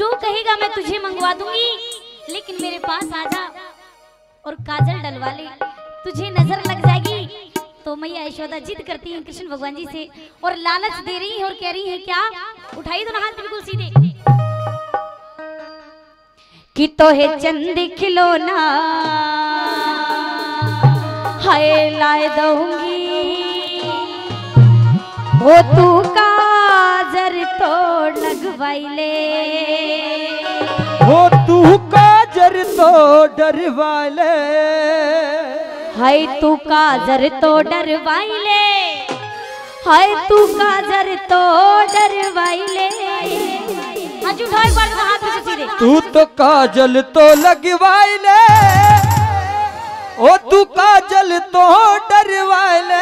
जो कहेगा मैं तुझे मंगवा दूंगी, लेकिन मेरे पास आजा और काजल डलवा ले, तुझे नजर लग जाएगी। तो मैया यशोदा जिद करती है कृष्ण भगवान जी से और लालच दे रही है और कह रही है क्या, उठाई दोनों हाथ बिल्कुल सीधे कि तो है चंद खिलौना हाय लाए दूंगी, वो तू काजर तो लगवाई ले, वो तू काजर तो डरवा ले, हाय तू काजर तो डरवाई ले, हाय तू काजर तो डरवाई ले, तू तो काजल तो लगवाई ले, ओ तू काजल तो डरवाई ले।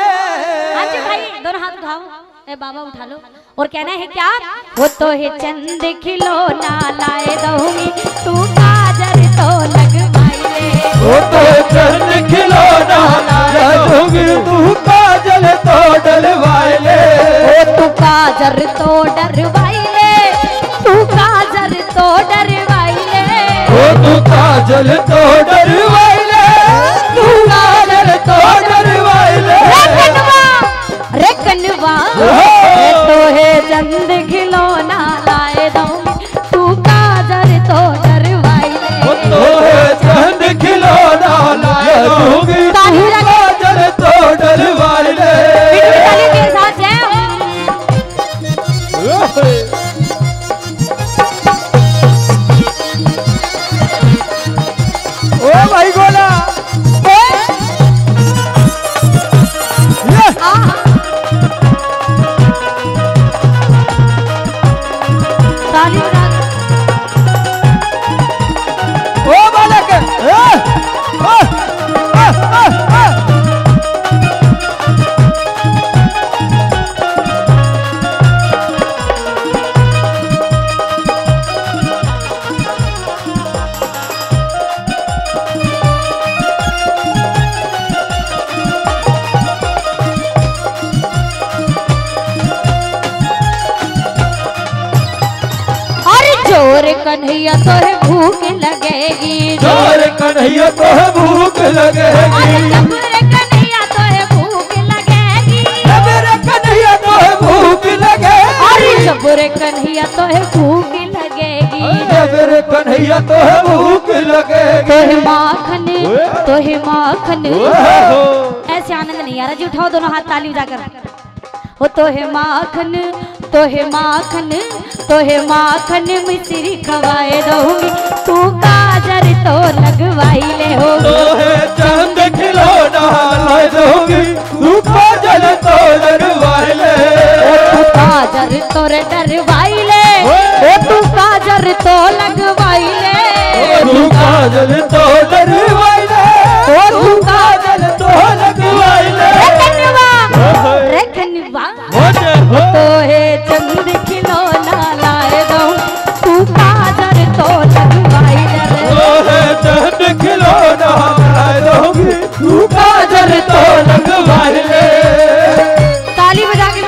दोनों हाथ उठाओ, ए बाबा उठा लो और कहना है क्या, वो तो है चंद खिलौना लाए दूंगी, तू काजल तो लगवाई ले, वो तो चंद खिलौना लाए दूंगी, तू काजल तो डरवाई ले, ओ तू काजल तो डरवाई ले, तू काजल तो डरवाई ले, ओ तू काजल तो डरवाई ले, तू काजल तो डरवाई ले, रे कनवा तो है चंद खिलौना लाए दूंगी, तू काजल तो डरवाई ले, तो है चंद खिलौना लाए दूंगी, काजल तो डरवाई ले। कन्हैया तो है भूख लगेगी, जोर कन्हैया तो है भूख लगेगी, मेरे कन्हैया तो है भूख लगेगी, मेरे कन्हैया तो है भूख लगेगी, अरे जबरे कन्हैया तो है भूख लगेगी, मेरे कन्हैया तो है भूख लगेगी, तो है माखन, तो है माखन, ऐसे आनंद नहीं आ रहा जी, उठाओ दोनों हाथ ताली बजाकर, वो तो है माखन, तो है माखन, तो है माखन मिश्री खवाए दूंगी, तू काजर तो लगवाई ले, हो तो है चंद खिलौना लाए दूंगी, तू काजल तो डरवाई ले, तू काजर तो डरवाई ले, तू काजर तो लगवाई ले, तू काजल तो डरवाई ले, तू काजल तो लगवाई ले, वो तो है चंद खिलौना लाए दूंगी, तू काजल तो लगवाई ले, वो है चंद खिलौना लाए दूंगी, तू काजल तो लगवाई ले। ताली बजा के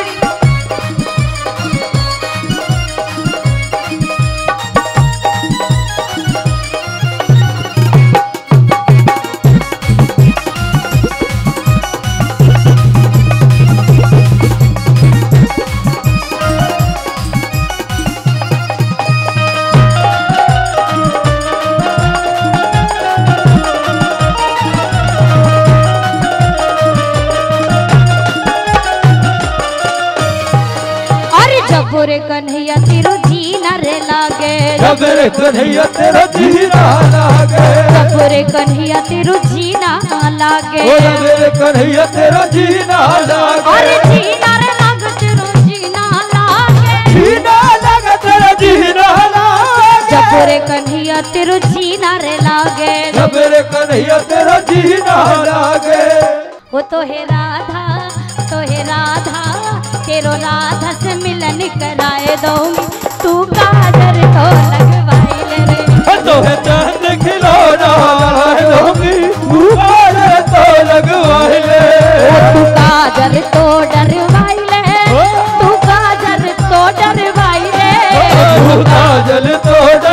कन्हैया तेरो जीना रे लागे, जबरे कन्हैया तेरो जीना लागे, जबरे कन्हैया तेरो जीना लागे, जबरे कन्हैया तेरो जीना लागे, अरे जीना रे लाग तेरो जीना लागे, जीना लाग तेरो जीना लागे, जबरे कन्हैया तेरो जीना रे लागे, जबरे कन्हैया तेरो जीना लागे, वो तो है राधा, तो है राधा तेरो राधा से मिलन कराए दूंगी, तू काजल तो लगवाई ले, तो है चंद खिलौना लाए दूंगी, तू काजल तो लगवाई ले, तू काजल तो डरवाई ले, तू काजल तो डरवाई ले, तू काजल तो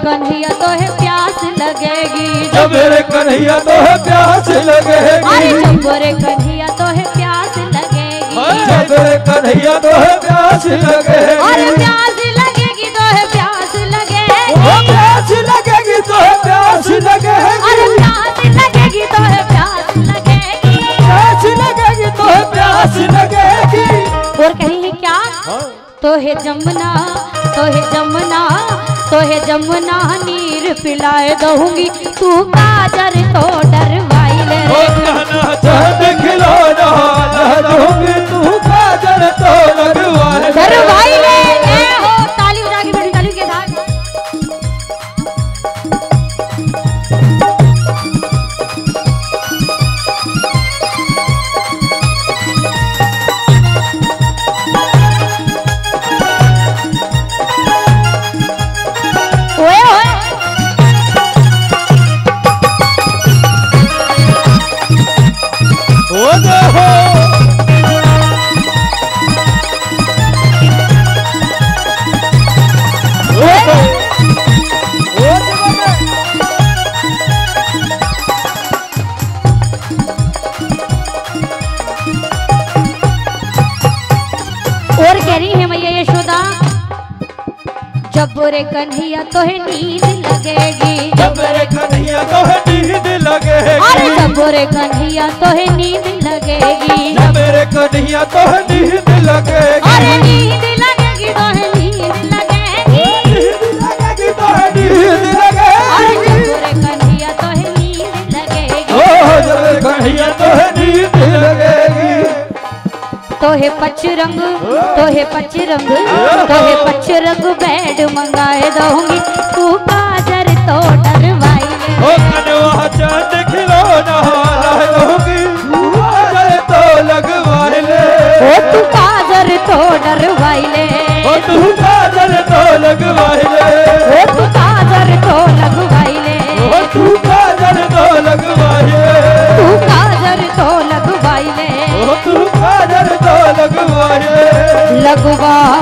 कन्हैया तो है प्यास लगेगी, जब रे कन्हैया तो है प्यास लगेगी, जब रे कन्हैया तो है प्यास लगेगी, जब रे कन्हैया तो है प्यास लगेगी, अरे प्यास लगेगी तो है प्यास लगेगी, प्यास लगेगी तो है प्यास लगेगी, अरे प्यास लगेगी तो है प्यास लगेगी, प्यास लगेगी तो है प्यास लगेगी। और कहीं है क्या तो है जमुना, तो है जमुना, तो है जमुना नीर पिलाए दूंगी, तू काजर तो डरवाई ले रे, तू काजर तो डरवाई ले ए हो। ताली उठा के बैठी ताली के जबरे कन्हैया तोहे नींद लगेगी, जबरे कन्हैया तोहे नींद लगेगी, अरे जबरे कन्हैया तोहे नींद लगेगी, जबरे कन्हैया तोहे नींद लगेगी, अरे नींद लगेगी तोहे नींद लगेगी, नींद लगेगी तोहे नींद लगेगी, अरे जबरे कन्हैया तोहे नींद लगेगी, ओह जबरे कन्हैया तोहे नींद लगेगी। तोहे पच रंग, तोहे पच रंग, तोहे पच रंग बैड मंगाए दूंगी, तू काजर तो डरवाई ले, कनवा चांद खिलौना लाए दूंगी, तू काजर तो लगवाई ले, तू काजर तो डरवाई ले, तू काजर तो लगवाई ले, तू काजर तो लगवाई ले, तू काजर तो लगवाई ले, तू काजर तो लगवाई ले, तू काजर तो लगवाई ले, लगवा